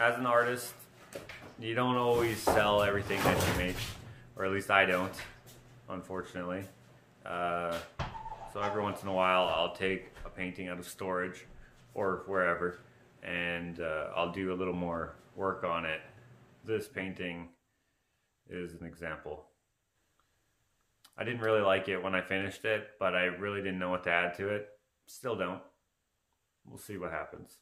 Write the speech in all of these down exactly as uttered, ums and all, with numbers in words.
as an artist, you don't always sell everything that you make, or at least I don't, unfortunately. Uh, so every once in a while, I'll take a painting out of storage or wherever, and uh, I'll do a little more work on it. This painting is an example. I didn't really like it when I finished it, but I really didn't know what to add to it. Still don't. We'll see what happens.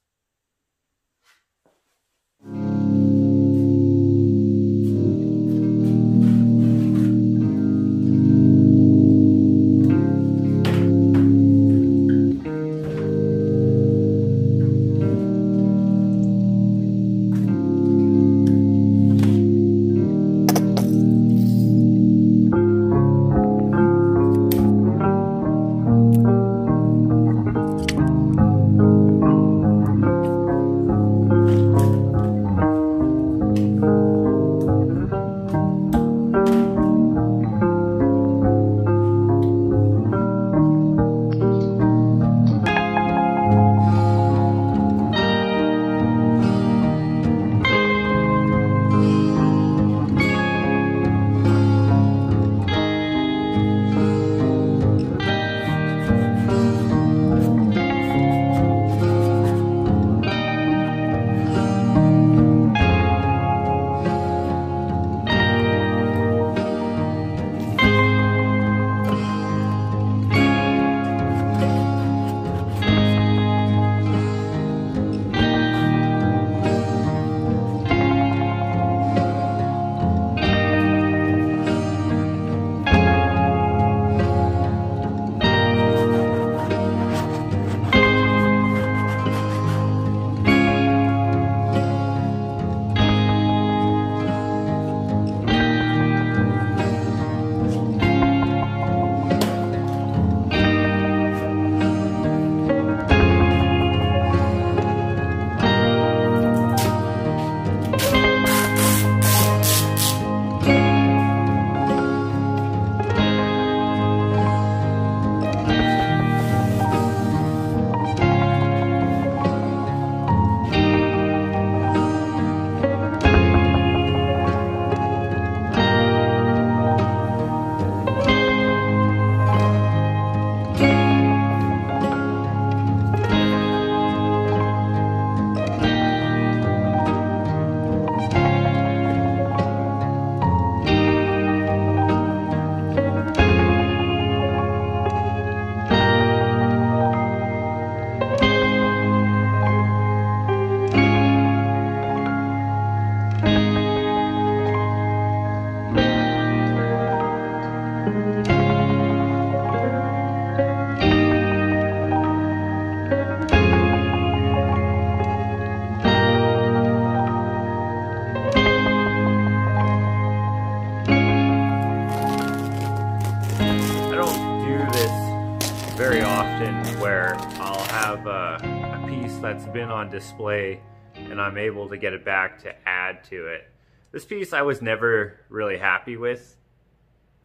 Very often where I'll have a, a piece that's been on display and I'm able to get it back to add to it. This piece I was never really happy with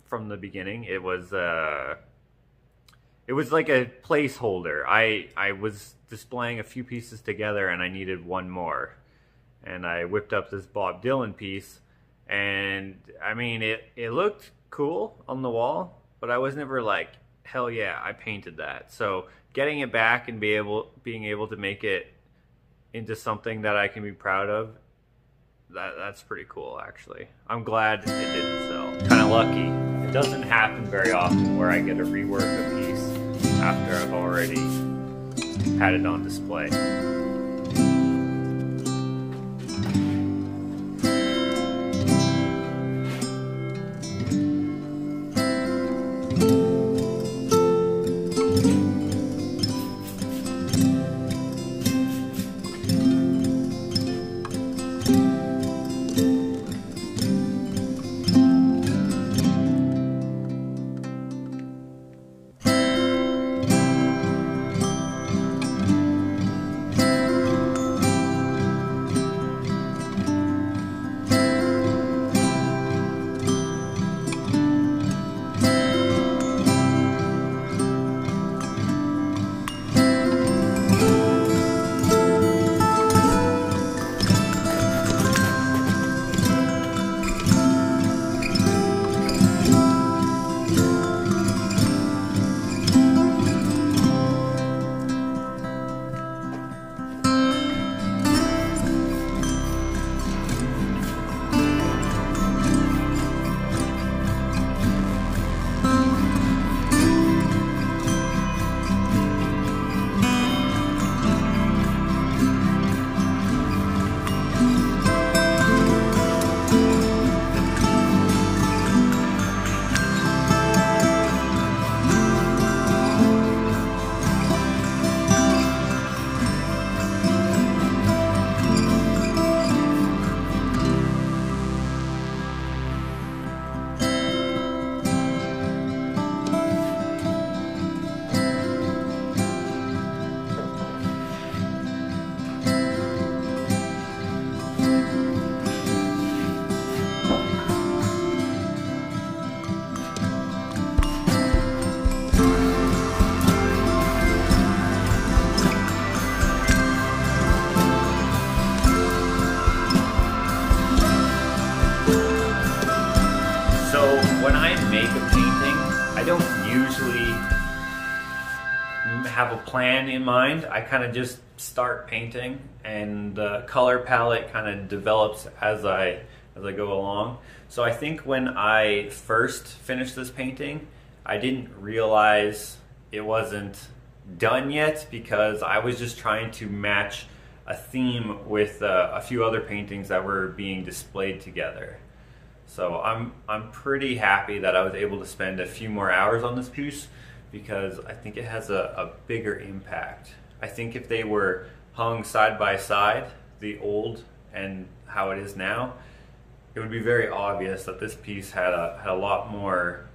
from the beginning. It was uh, it was like a placeholder. I, I was displaying a few pieces together and I needed one more. And I whipped up this Bob Dylan piece, and I mean it, it looked cool on the wall, but I was never like, hell yeah, I painted that. So getting it back and be able, being able to make it into something that I can be proud of, that, that's pretty cool actually. I'm glad it didn't sell. Kind of lucky. It doesn't happen very often where I get to rework a piece after I've already had it on display. Thank you. don't usually have a plan in mind. I kind of just start painting, and the color palette kind of develops as I as I go along. So I think when I first finished this painting, I didn't realize it wasn't done yet because I was just trying to match a theme with uh, a few other paintings that were being displayed together. So I'm, I'm pretty happy that I was able to spend a few more hours on this piece because I think it has a, a bigger impact. I think if they were hung side by side, the old and how it is now, it would be very obvious that this piece had a, had a lot more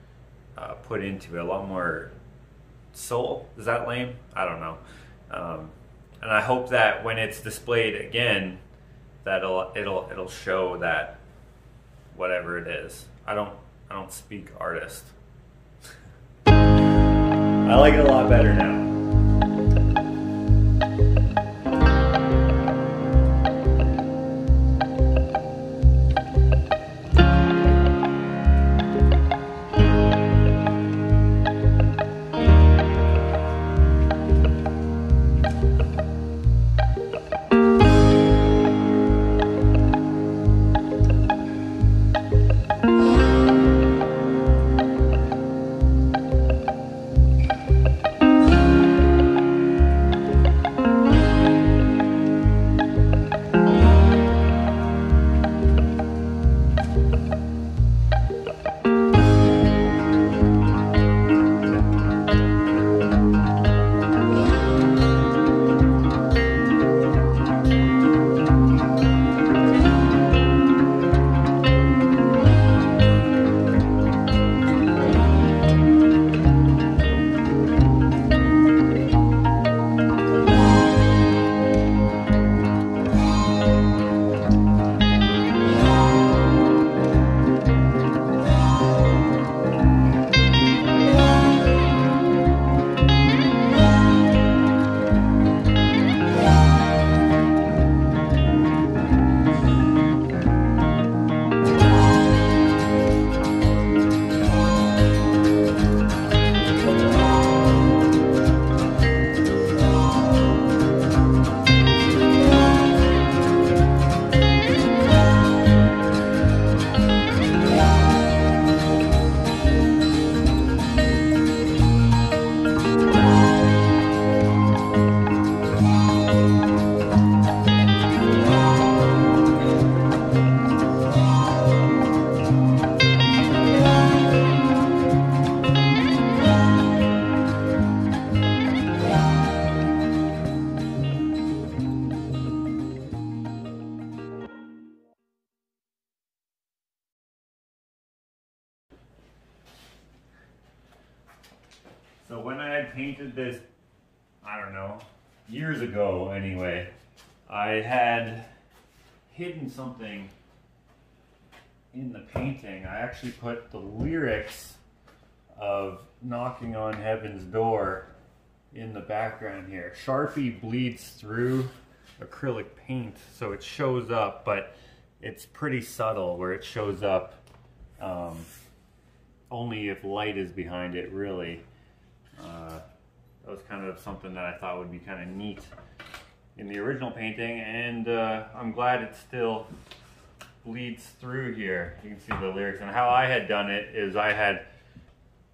uh, put into it, a lot more soul. Is that lame? I don't know. Um, and I hope that when it's displayed again, that it'll, it'll, it'll show that whatever it is. I don't I don't speak artist. I like it a lot better now. So when I had painted this, I don't know, years ago anyway, I had hidden something in the painting. I actually put the lyrics of Knocking on Heaven's Door in the background here. Sharpie bleeds through acrylic paint, so it shows up, but it's pretty subtle where it shows up um, only if light is behind it, really. Uh, that was kind of something that I thought would be kind of neat in the original painting, and uh, I'm glad it still bleeds through here. You can see the lyrics, and how I had done it is I had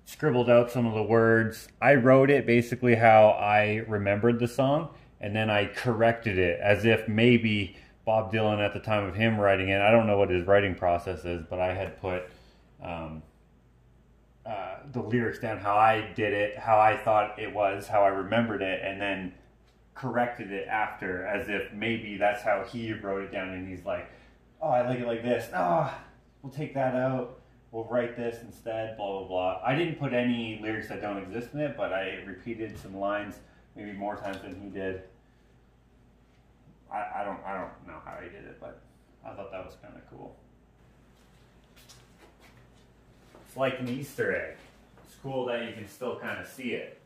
scribbled out some of the words. I wrote it basically how I remembered the song, and then I corrected it as if maybe Bob Dylan at the time of him writing it. I don't know what his writing process is, but I had put um, Uh, the lyrics down, how I did it, how I thought it was, how I remembered it, and then corrected it after, as if maybe that's how he wrote it down, and he's like, oh, I like it like this, ah, oh, we'll take that out, we'll write this instead, blah, blah, blah. I didn't put any lyrics that don't exist in it, but I repeated some lines, maybe more times than he did. I, I don't, I don't know how he did it, but I thought that was kind of cool. Like an Easter egg. It's cool that you can still kind of see it.